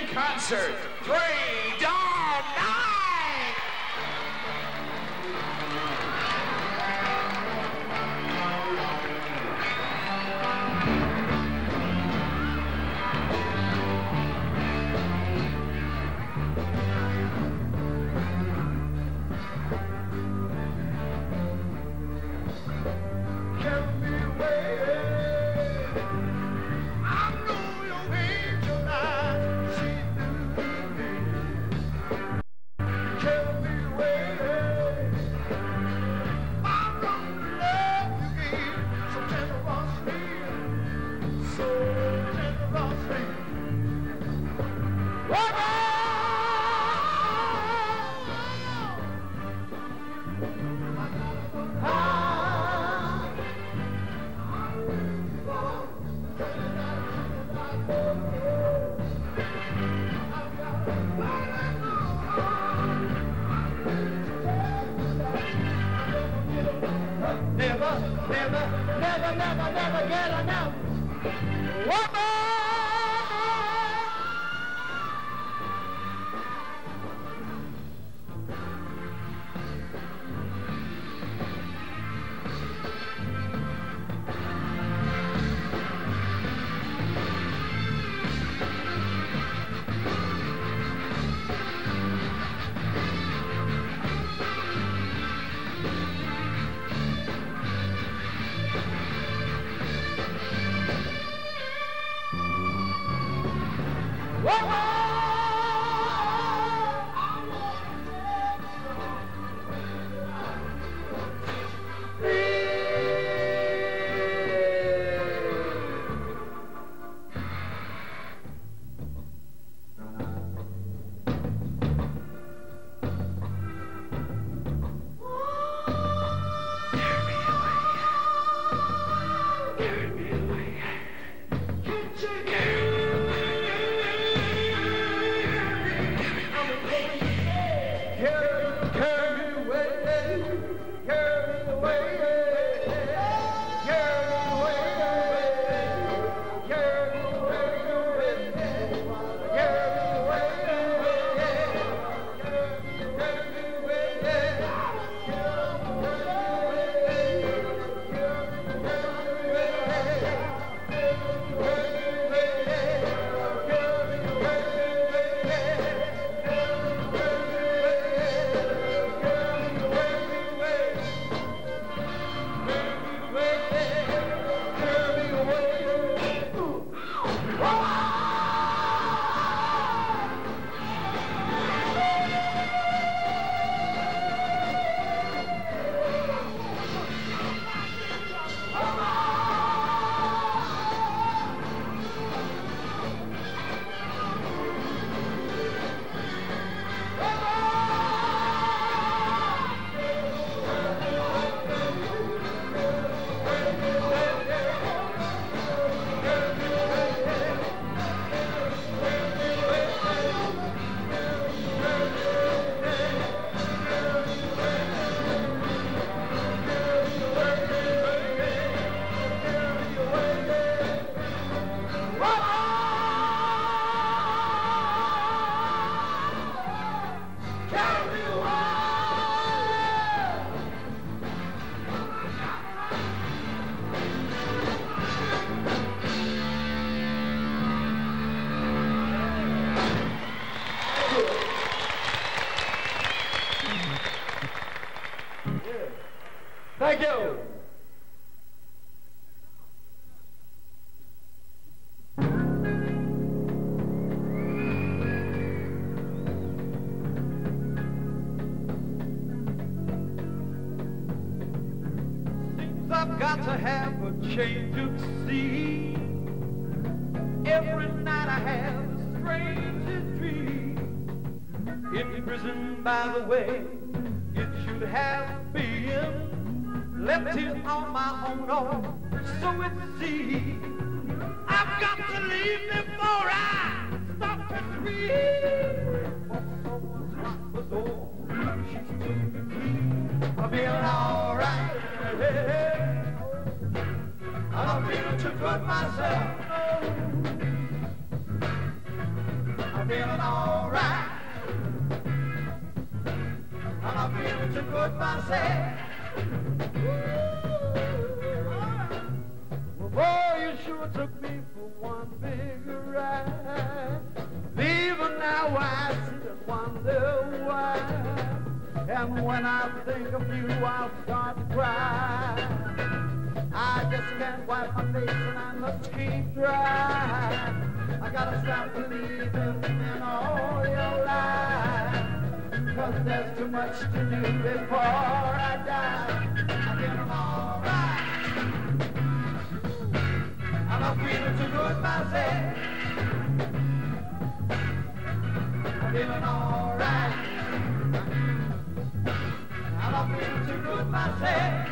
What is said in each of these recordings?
in concert, Three Dog Night! Never get enough. Woman! Thank you. Seems I've got to have a change of scene. Every night I have a strange dream. Imprisoned by the way it should have been. Left it on my own, oh, so it seems. I've got to leave before I stop to dream. For someone's locked the door, she stood me clean. I'm feeling all right, yeah. I'm feeling too good myself. I'm I'm feeling all right. I'm not feeling too good myself. Ooh, well, boy, you sure took me for one big ride. Leaving now, I sit and wonder why. And when I think of you, I'll start to cry. I just can't wipe my face and I must keep dry. I gotta stop believing in all your lies, 'cause there's too much to do before I die. I feel I'm all right. I'm not feeling too good myself. I'm feeling all right. I'm not feeling too good myself.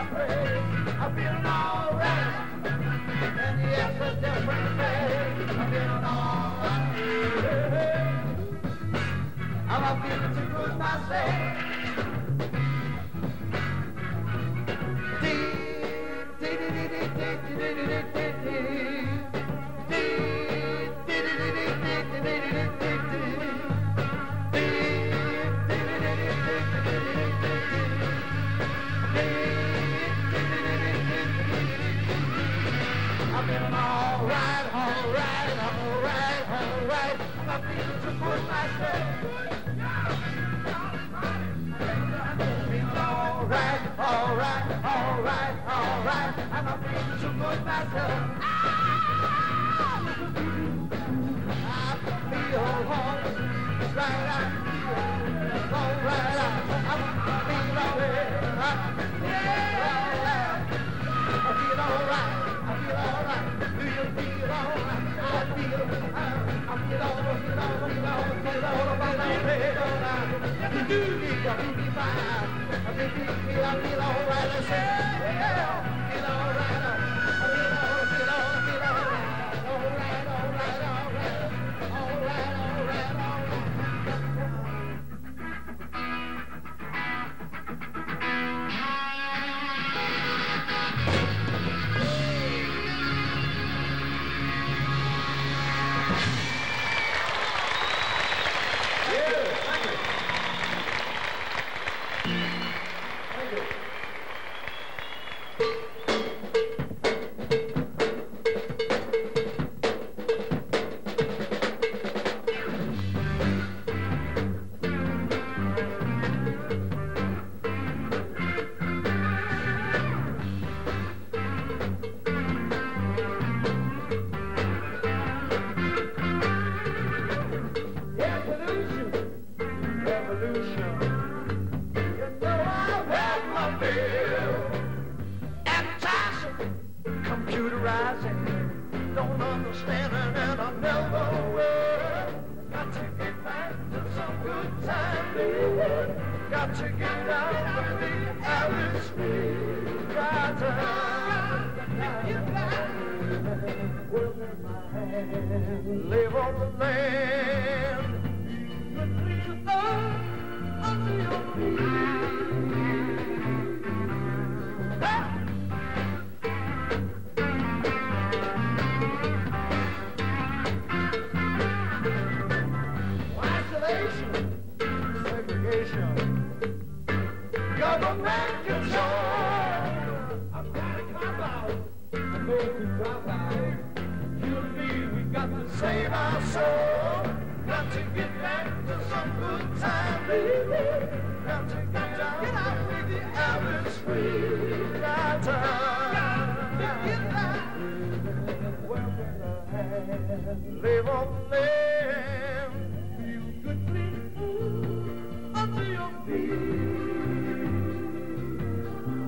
We're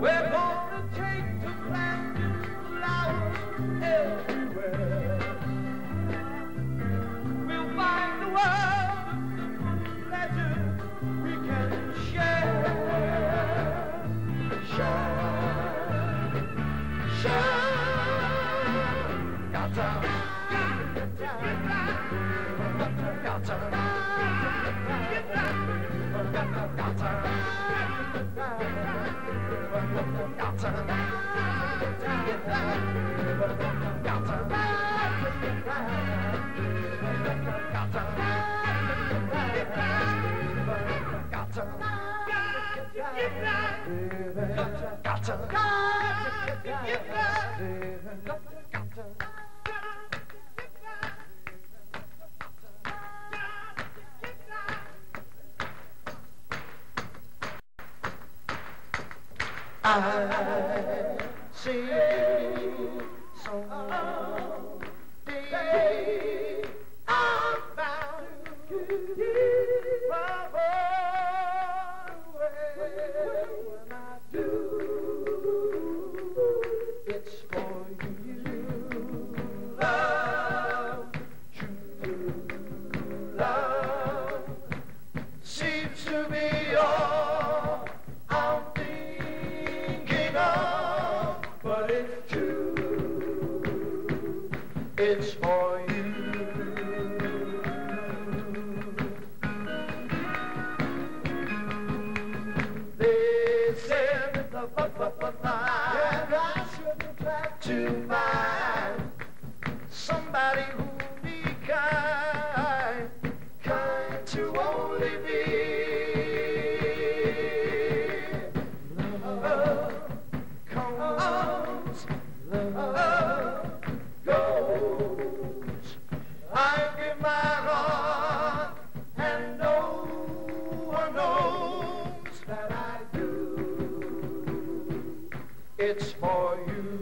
gonna take to planting flowers. I see someday I found you my boy. When I do, it's for you, love, true love, seems to be all. It's for you. They said the I shouldn't try to find somebody who'll be kind to only be. Love comes, love goes. I give my heart and no one knows that I do. It's for you.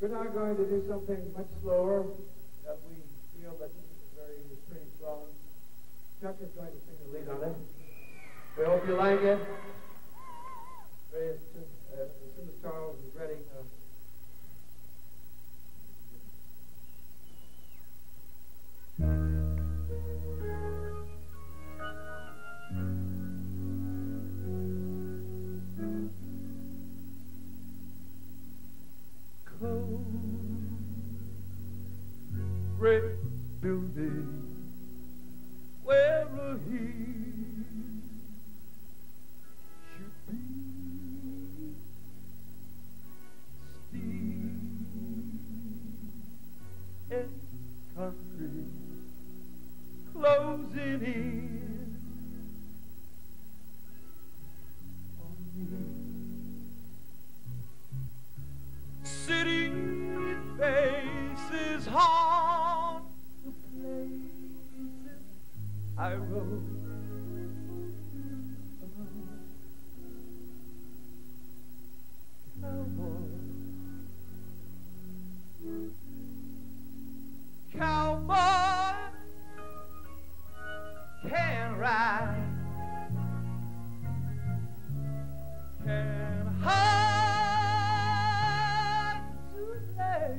We're now going to do something much slower that we feel that this is a very pretty song. Chuck is going to sing the lead on it. We hope you like it. As soon as Charles is ready. Great building, wherever he should be, steep and country, closing in on me. City faces hard. I rode cowboy. Cowboy can ride, can hide today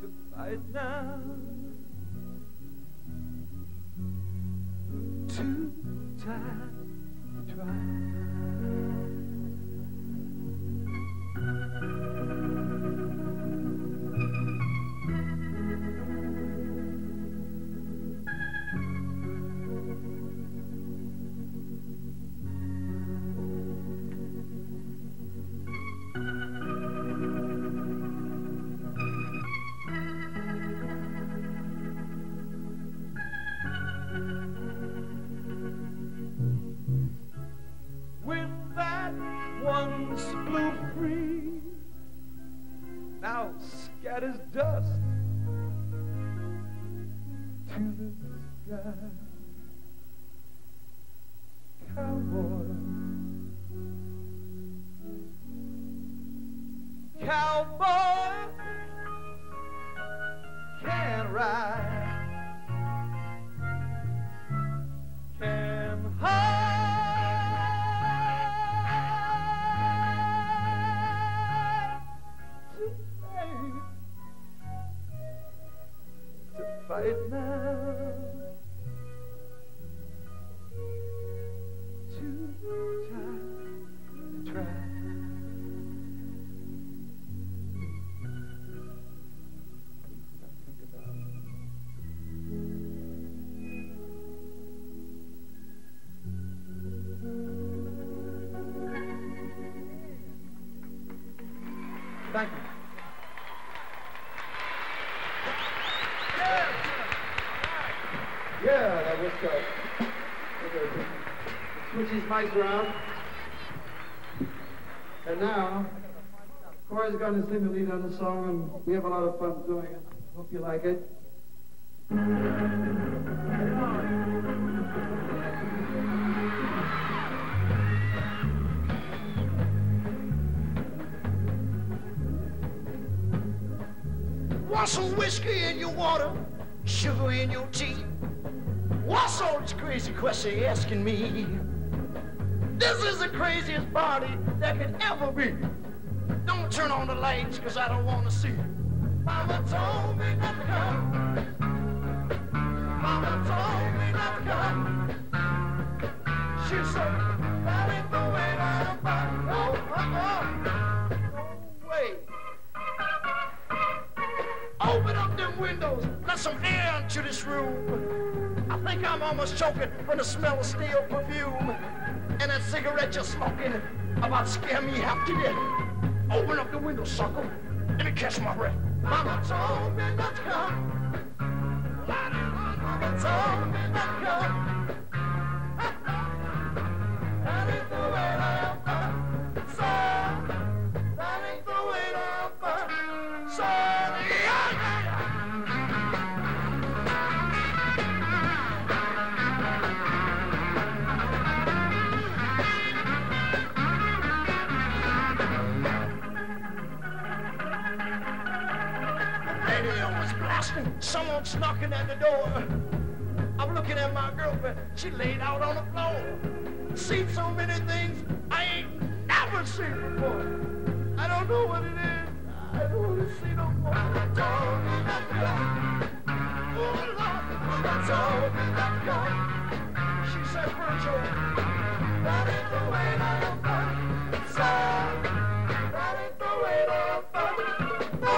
to fight now. Too tired to try. to the sky. Cowboy, cowboy can ride, can hide. Fight now, too tired to try. Thank you. Yeah, that was good. Switch these mics around. And now, Corey's going to sing the lead on the song, and we have a lot of fun doing it. Hope you like it. Want some whiskey in your water, sugar in your tea? What's all this crazy question you're asking me? This is the craziest party that could ever be. Don't turn on the lights, cause I don't wanna see. Mama told me not to come. Mama told me not to come. She said, that ain't the way to party. No way. Open up them windows, let some air into this room. I think I'm almost choking from the smell of steel perfume. And that cigarette you're smoking about scare me half to death. Open up the window, sucker. Let me catch my breath. Mama told me not to come. Mama told me not to come. That ain't the way to fight, son. That ain't the way to fight, son. Yeah, yeah, yeah. Someone knocking at the door. I'm looking at my girlfriend. She laid out on the floor. Seen so many things I ain't never seen before. I don't know what it is. I don't want to see no more. I told me not to go. Oh, Lord, I told me not to go. She said, Virgil, that ain't the way to fight. So, that ain't the way to fight. Oh.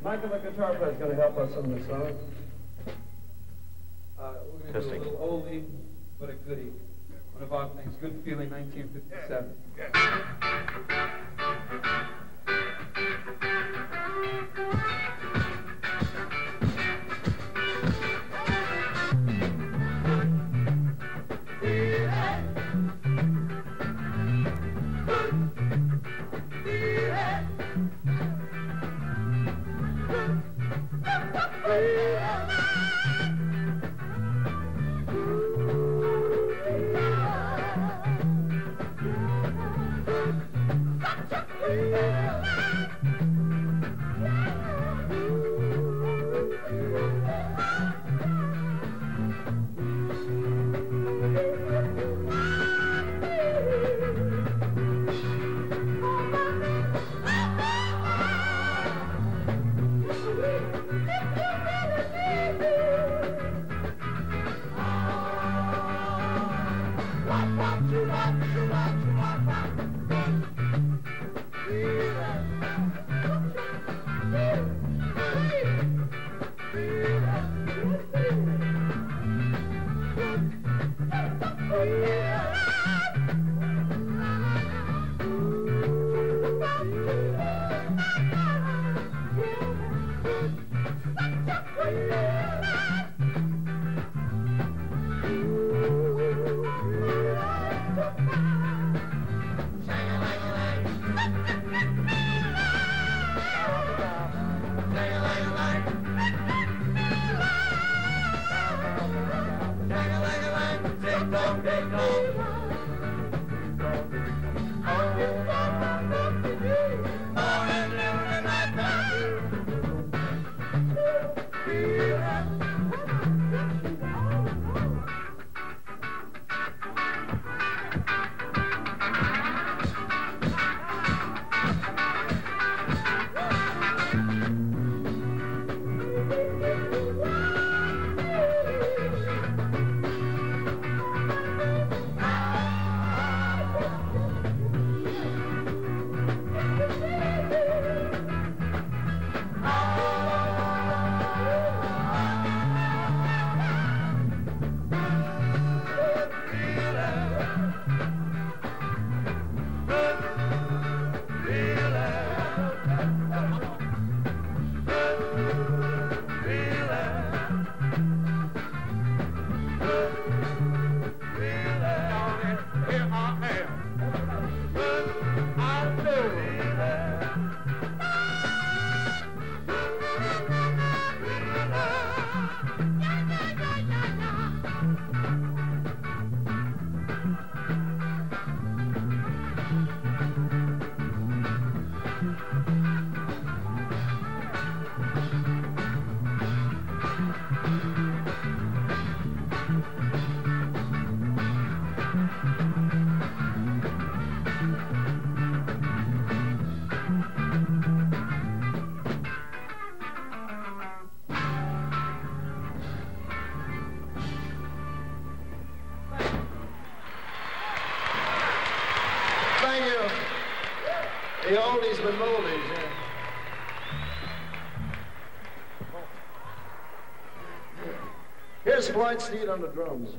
Michael, the guitar player, is going to help us on this song. We're going to do a little oldie, but a goodie. One of our things, Good Feeling, 1957. Yeah. Yeah. Here's Floyd Steed on the drums.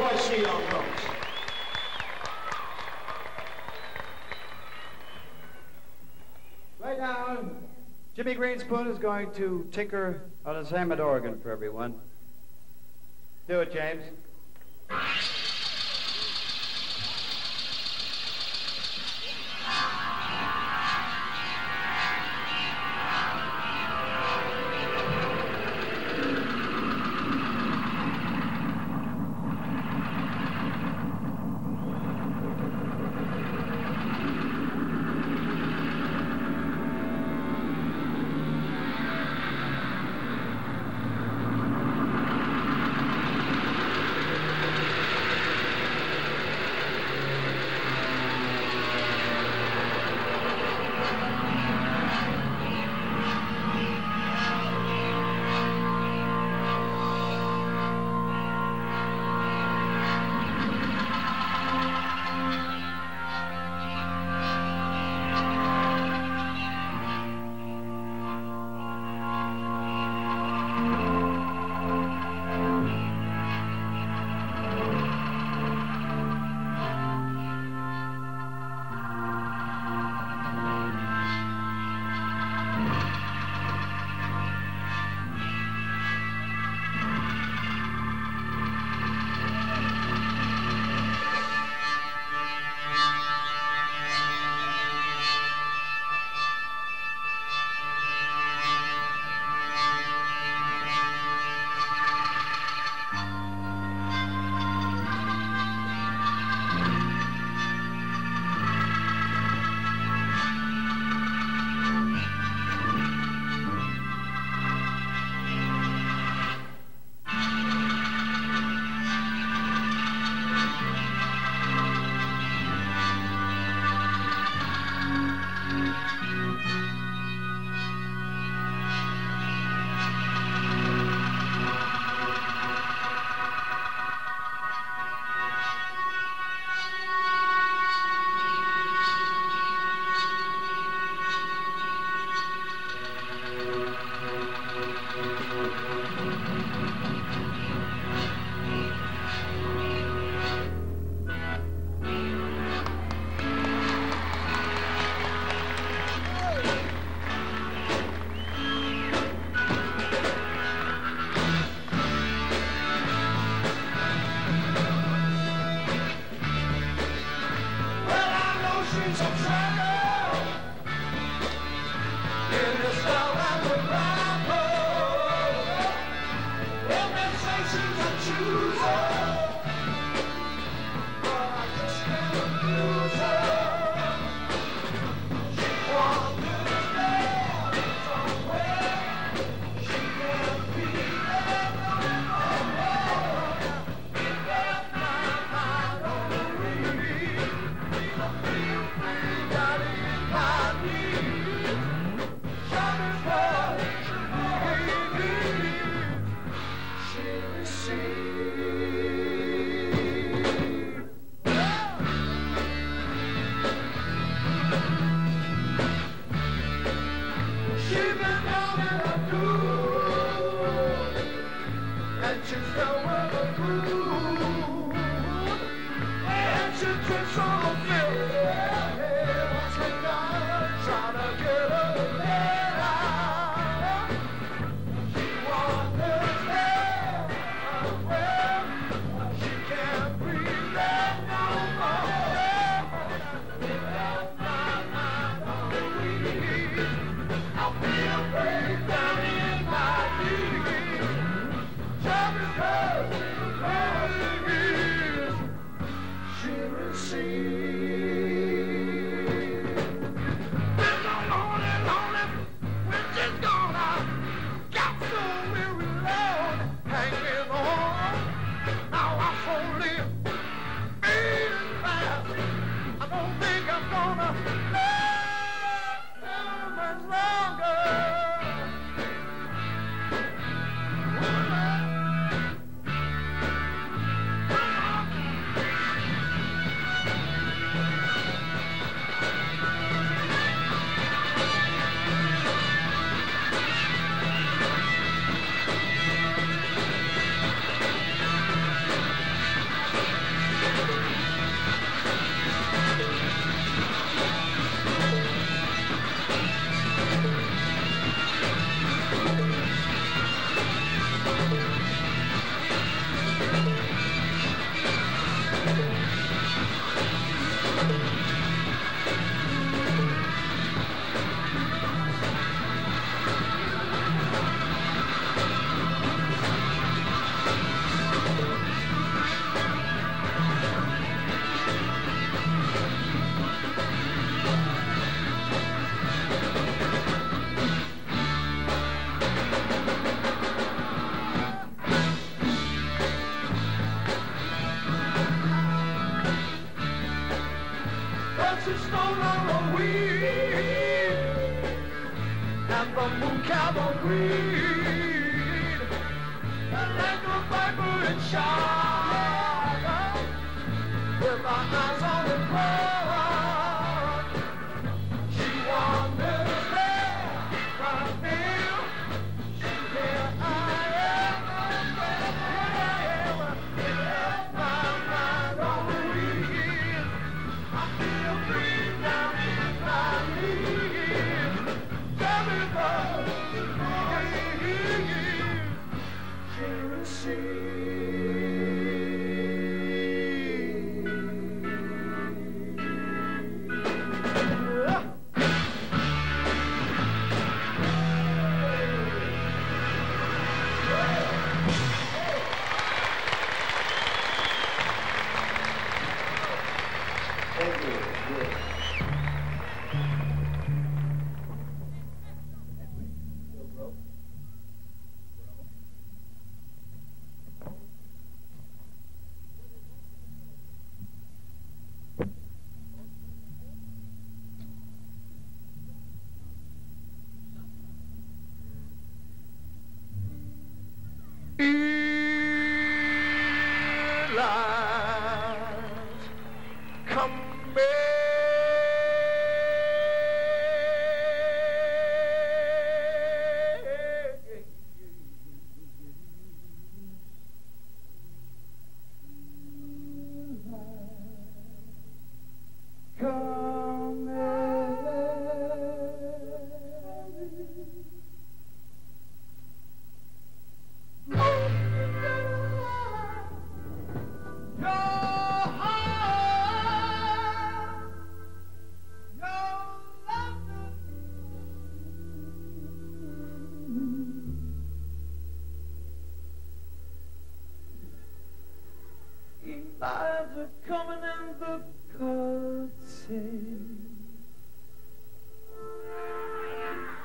Troy C. on drums. Right now, Jimmy Greenspoon is going to tinker on his Hammond organ for everyone. Do it, James. Down in my knees. Time is and the moon cowboy green, and like a viper and shine, with my eyes on the ground, she wanders there, right here, here I am, here I am, my mind on the wheel, I feel free down in my knees, tell me what she receives.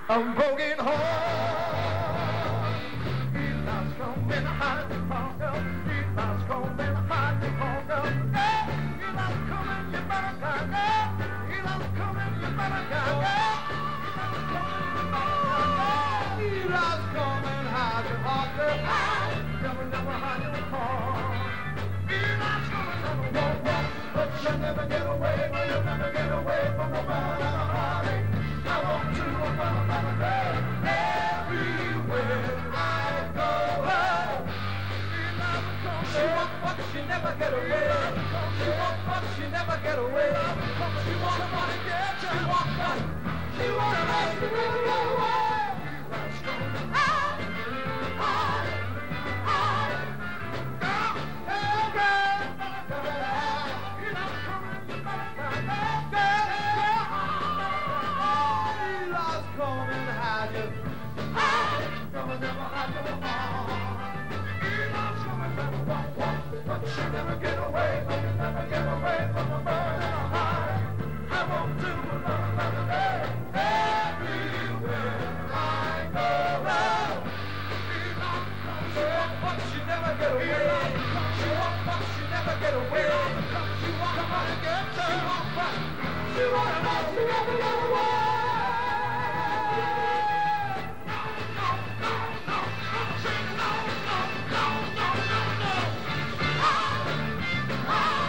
I'm going home. He loves going to hide the hunger. He loves going to hide the hunger. He loves coming, you better go. He loves coming, you better go. He loves coming, hide the hunger. Never, never hide the hunger. He loves coming, never walk, but you'll never get away, but you'll never get away from a man and a heartache. I want to everywhere I go. She won't fuck, she never get away. She won't fuck, she never get away. She wanna wanna get, she won't fuck. She wanna make the river go away. She'll never get away, but you'll never get away from a bird and a high. I won't do another day. Everywhere I go round. She won't fuck, she never get away. She won't fuck, she never get away. She won't come and get her. She won't fuck, she won't fuck, she never get away. Ah!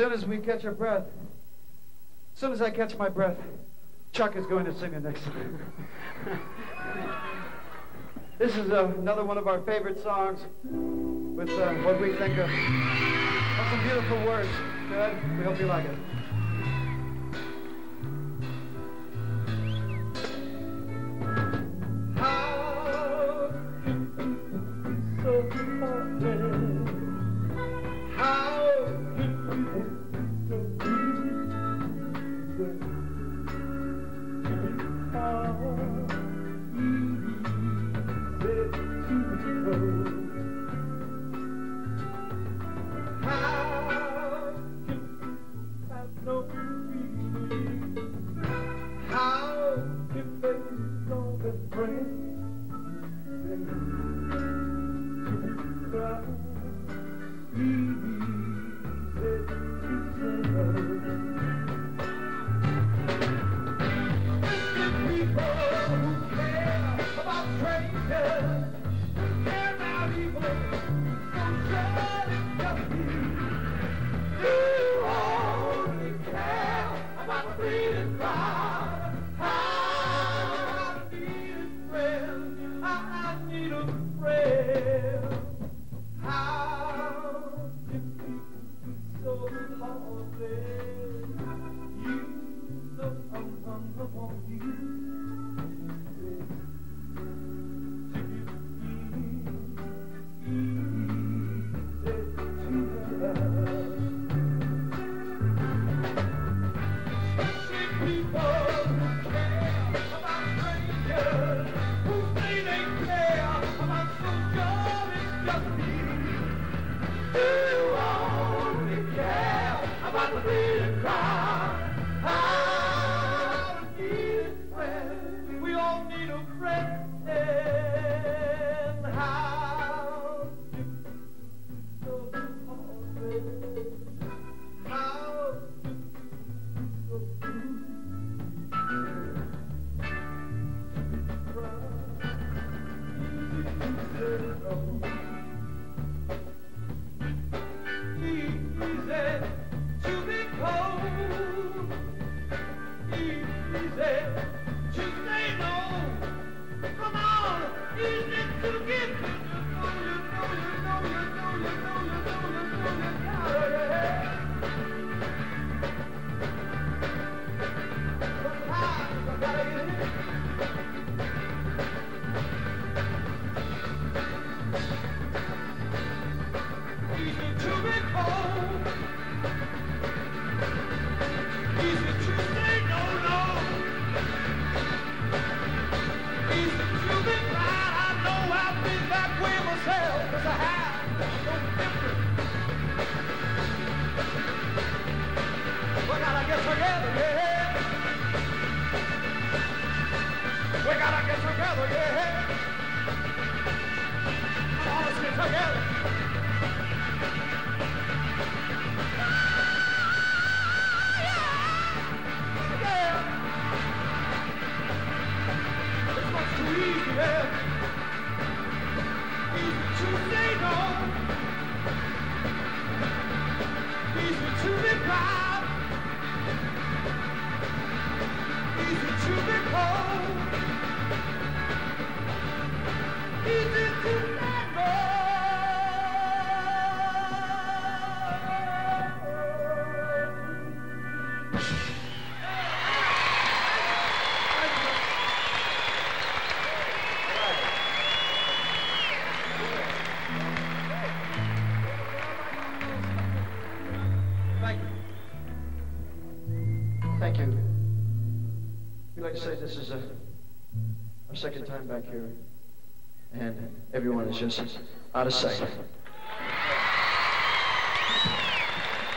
soon as we catch our breath, as soon as I catch my breath, Chuck is going to sing the next song. This is another one of our favorite songs with what we think of. That's some beautiful words. Good. We hope you like it. How can you be so heartless? How can you be so back here, and everyone is just out of sight.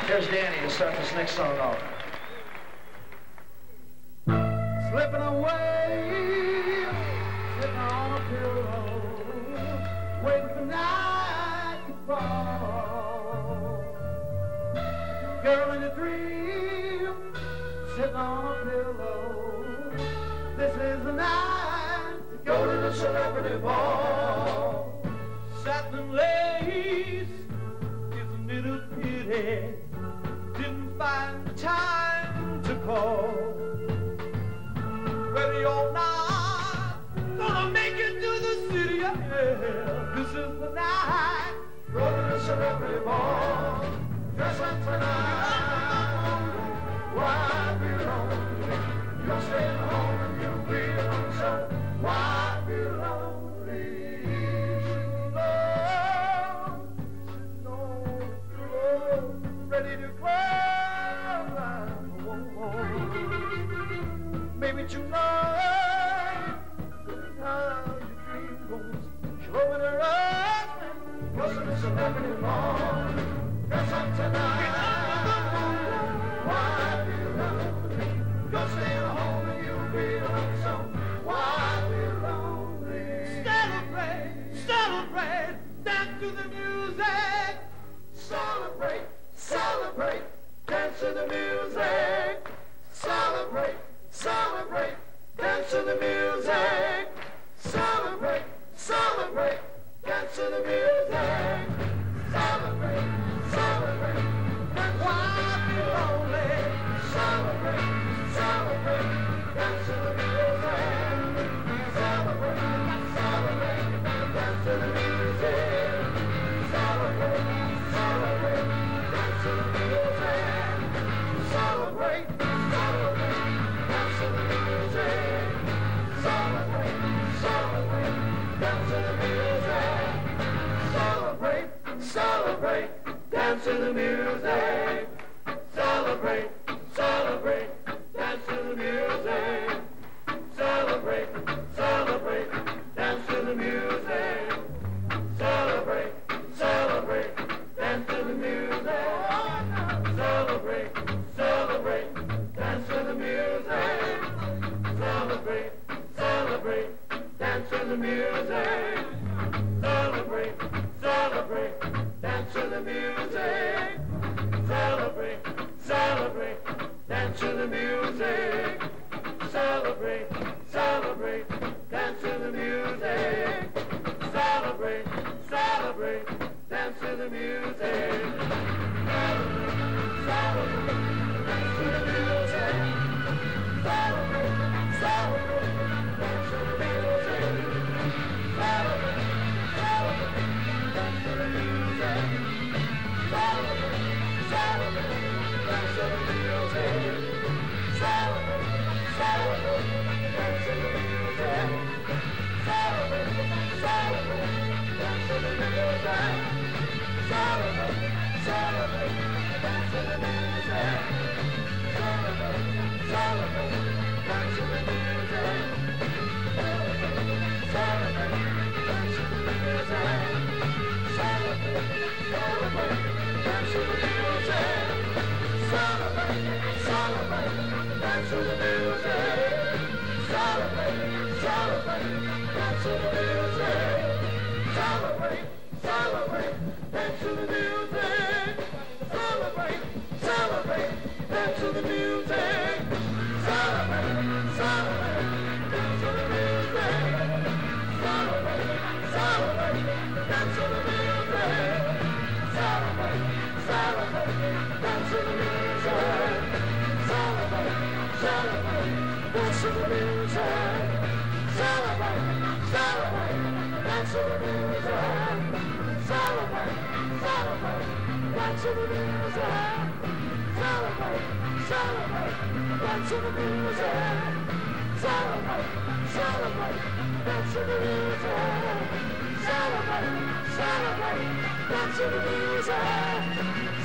Here's Danny to start this next song off. Slipping away, sitting on a pillow, waiting for night to fall. Girl in a dream, sitting on a pillow, this is the night. Go to the celebrity ball. Satin lace, isn't it a pity? Didn't time to call. Whether you're not gonna make it to the city of hell, this is the night. Brother, it's a lovely ball. Dress up tonight. Why be lonely? You'll stay home and you'll be lonesome. Why be lonely? Ready to climb around the wall. Maybe tonight, good how your dream goes. She'll open her eyes, cause it's a lovely ball. Dress up tonight. Why be lonely? You'll stay home and you'll be lonesome. Why be lonely? Celebrate, celebrate, dance to the music. Celebrate. Celebrate, dance to the music. Celebrate, celebrate, dance to the music. Celebrate, celebrate, dance to the music. Celebrate, celebrate, dance to the music. Why be lonely? Celebrate, celebrate, dance to the music. Celebrate, celebrate, dance to the music. Celebrate, celebrate. Celebrate, celebrate, dance to the music. Celebrate, celebrate, dance to the music. Celebrate, celebrate, dance to the music. Celebrate, celebrate, dance to the music. Celebrate, celebrate, dance to the music. Celebrate, celebrate, dance to the music. Celebrate, celebrate, dance to the music. Celebrate, celebrate, dance to the music. Celebrate, celebrate, dance to the music. Celebrate, celebrate, dance to the music. Celebrate, celebrate, dance to the music. Celebrate, celebrate, dance to the music. Celebrate, celebrate, dance to the music. Celebrate, celebrate, dance to the music.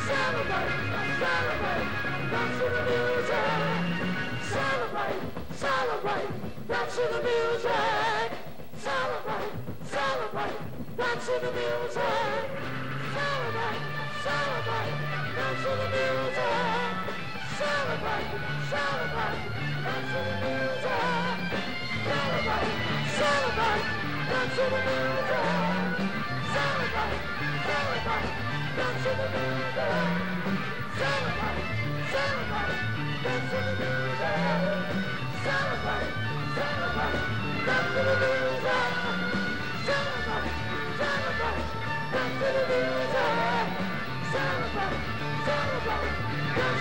Celebrate, celebrate, dance to the music. Celebrate, celebrate, dance to the music. Celebrate, celebrate, dance to the music. Celebrate, celebrate, dance to the music. Celebrate, celebrate, dance to the music. Celebrate, celebrate, dance to the music. Celebrate, celebrate, dance to the music. Celebrate, celebrate, dance to the music. Celebrate, celebrate, dance to the music. Celebrate, celebrate, dance to the music. Celebrate, celebrate, dance to the music. Celebrate, celebrate, dance to the music. Celebrate, celebrate, dance to the music. Celebrate, celebrate, dance to the music. Celebrate, celebrate, dance to the music. Celebrate, celebrate, dance to the music. Celebrate, celebrate, dance to the music. Celebrate, celebrate, dance to the music. Celebrate, celebrate, dance to the music. Celebrate, celebrate, dance to the music. Celebrate, celebrate, dance to the music. Celebrate, celebrate, dance to the music. Celebrate, celebrate, dance to the music. Celebrate, celebrate, dance to the music. Celebrate, celebrate, dance to the music. Celebrate, celebrate, dance to the music. Celebrate, celebrate, dance to the music. Celebrate, celebrate, dance to the music. Celebrate, celebrate, dance to the music. Celebrate, celebrate, dance to the music. Celebrate, celebrate, dance to the music. Celebrate, celebrate, dance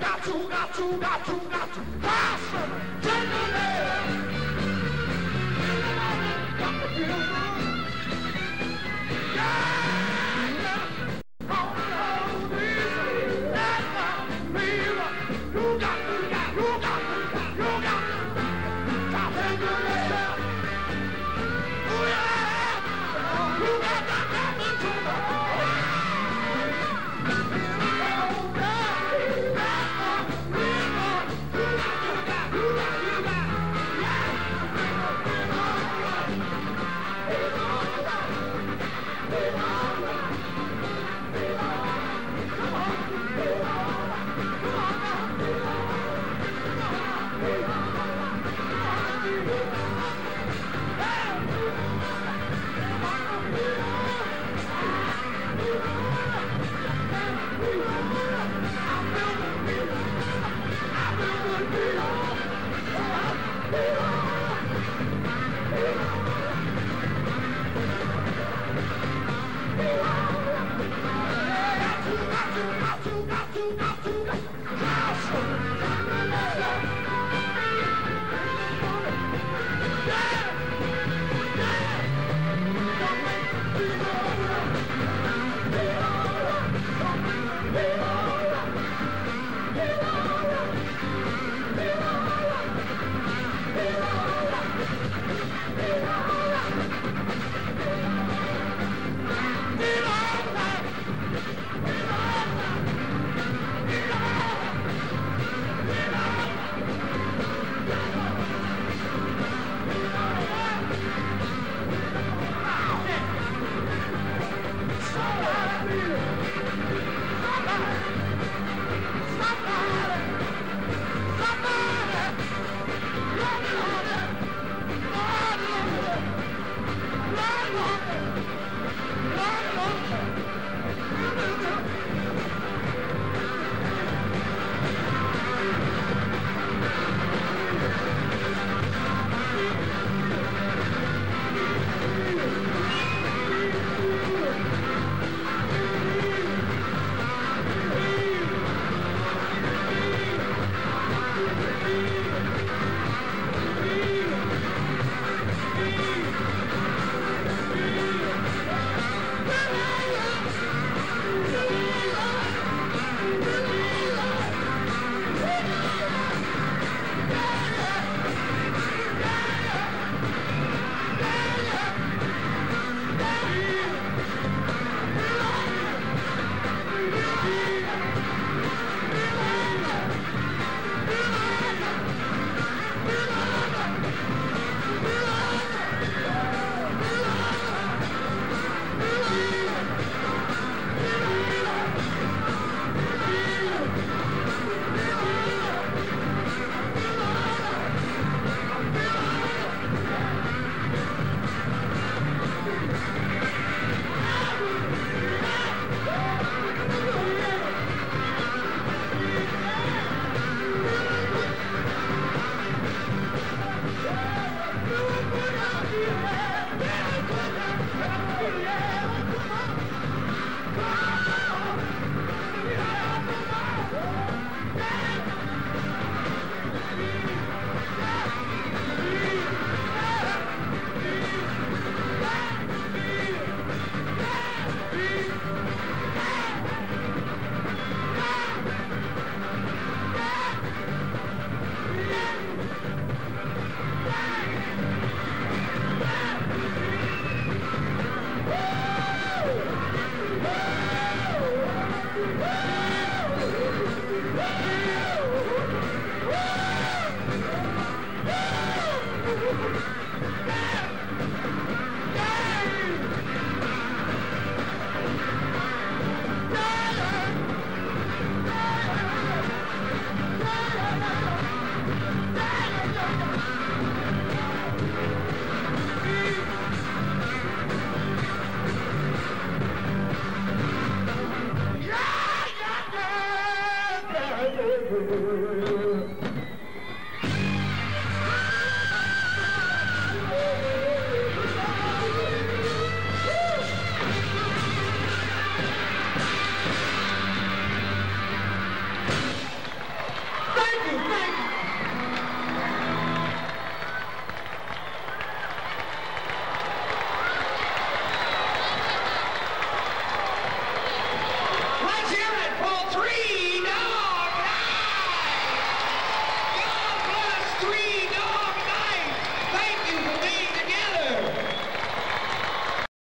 Got you.